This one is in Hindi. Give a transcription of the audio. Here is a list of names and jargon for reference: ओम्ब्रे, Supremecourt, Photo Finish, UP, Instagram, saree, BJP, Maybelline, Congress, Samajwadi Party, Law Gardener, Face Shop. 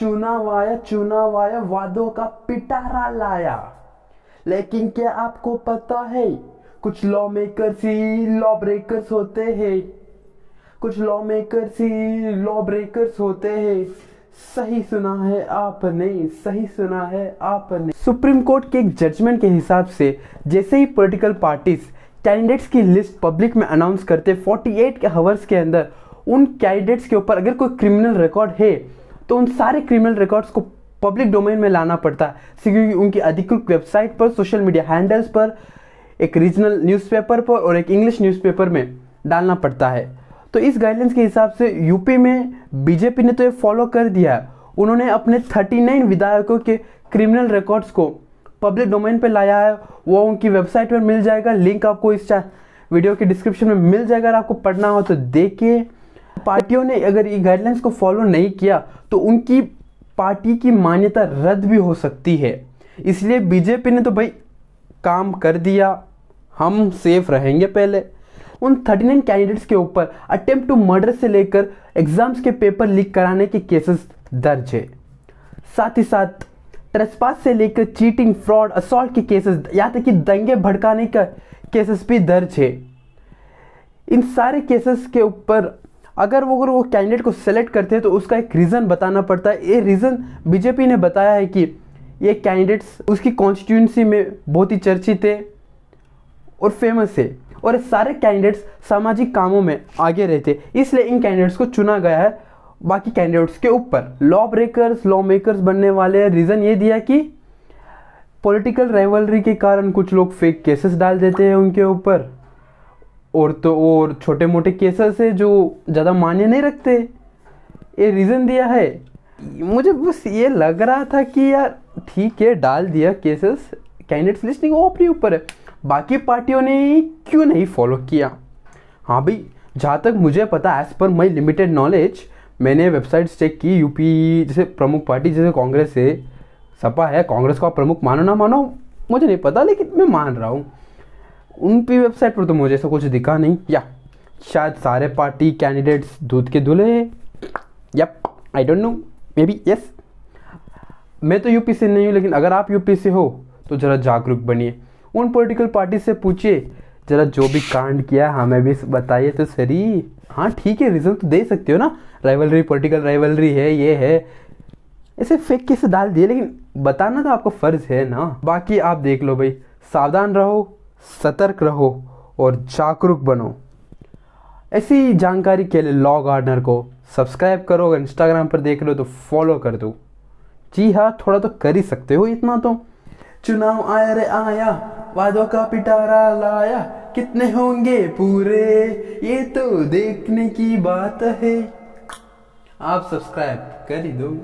चुनाव आया वादों का पिटारा लाया, लेकिन क्या आपको पता है कुछ लॉ मेकर्स ही लॉ ब्रेकर्स होते हैं, कुछ लॉ मेकर्स ही लॉ ब्रेकर्स होते हैं। सही सुना है आपने, सही सुना है आपने। सुप्रीम कोर्ट के एक जजमेंट के हिसाब से जैसे ही पॉलिटिकल पार्टीज कैंडिडेट्स की लिस्ट पब्लिक में अनाउंस करते 48 के हवर्स के अंदर उन कैंडिडेट्स के ऊपर अगर कोई क्रिमिनल रिकॉर्ड है तो उन सारे क्रिमिनल रिकॉर्ड्स को पब्लिक डोमेन में लाना पड़ता है, क्योंकि उनकी अधिकृत वेबसाइट पर, सोशल मीडिया हैंडल्स पर, एक रीजनल न्यूज़पेपर पर और एक इंग्लिश न्यूज़पेपर में डालना पड़ता है। तो इस गाइडलाइंस के हिसाब से यूपी में बीजेपी ने तो ये फॉलो कर दिया है। उन्होंने अपने 39 विधायकों के क्रिमिनल रिकॉर्ड्स को पब्लिक डोमेन पे लाया है। वो उनकी वेबसाइट पर मिल जाएगा, लिंक आपको इस वीडियो के डिस्क्रिप्शन में मिल जाएगा, अगर आपको पढ़ना हो तो देखिए। पार्टियों ने अगर ये गाइडलाइंस को फॉलो नहीं किया तो उनकी पार्टी की मान्यता रद्द भी हो सकती है। इसलिए बीजेपी ने तो भाई काम कर दिया, हम सेफ रहेंगे। पहले उन 39 कैंडिडेट्स के ऊपर अटेम्प्ट टू मर्डर से लेकर एग्जाम्स के पेपर लीक कराने के केसेस दर्ज है। साथ ही साथ ट्रेसपास से लेकर चीटिंग, फ्रॉड, असॉल्ट के केसेस, यहाँ तक कि दंगे भड़काने का केसेस भी दर्ज है। इन सारे केसेस के ऊपर अगर वो कैंडिडेट को सेलेक्ट करते हैं तो उसका एक रीज़न बताना पड़ता है। ये रीज़न बीजेपी ने बताया है कि ये कैंडिडेट्स उसकी कॉन्स्टिट्यूंसी में बहुत ही चर्चित है और फेमस है, और सारे कैंडिडेट्स सामाजिक कामों में आगे रहते, इसलिए इन कैंडिडेट्स को चुना गया है बाकी कैंडिडेट्स के ऊपर। लॉ ब्रेकर्स, लॉ मेकर्स बनने वाले। रीज़न ये दिया कि पॉलिटिकल राइवलरी के कारण कुछ लोग फेक केसेस डाल देते हैं उनके ऊपर, और छोटे मोटे केसेस है जो ज़्यादा मान्य नहीं रखते, ये रीज़न दिया है। मुझे बस ये लग रहा था कि यार ठीक है, डाल दिया केसेस, कैंडिडेट्स लिस्टिंग वो अपने ऊपर है, बाकी पार्टियों ने क्यों नहीं फॉलो किया। हाँ भाई, जहाँ तक मुझे पता, as per my limited knowledge, मैंने वेबसाइट्स चेक की, यूपी जैसे प्रमुख पार्टी जैसे कांग्रेस है, सपा है, कांग्रेस को आप प्रमुख मानो ना मानो मुझे नहीं पता, लेकिन मैं मान रहा हूँ उनकी वेबसाइट पर तो मुझे ऐसा कुछ दिखा नहीं। या शायद सारे पार्टी कैंडिडेट्स दूध के धुले हैं, yup, I don't know, maybe yes. मैं तो यूपी से नहीं हूँ, लेकिन अगर आप यूपी से हो तो ज़रा जागरूक बनिए, उन पॉलिटिकल पार्टी से पूछिए ज़रा जो भी कांड किया हमें भी बताइए तो सही। हाँ ठीक है, रीज़न तो दे सकते हो ना, राइवलरी, पॉलिटिकल राइवलरी है, ये है, ऐसे फेक कैसे डाल दिए, लेकिन बताना तो आपका फ़र्ज़ है ना। बाकी आप देख लो भाई, सावधान रहो, सतर्क रहो और जागरूक बनो। ऐसी जानकारी के लिए लॉ गार्डनर को सब्सक्राइब करो, अगर इंस्टाग्राम पर देख लो तो फॉलो कर दो। जी हाँ, थोड़ा तो कर ही सकते हो इतना तो। चुनाव आया रे आया, वादों का पिटारा लाया, कितने होंगे पूरे ये तो देखने की बात है। आप सब्सक्राइब कर ही दो।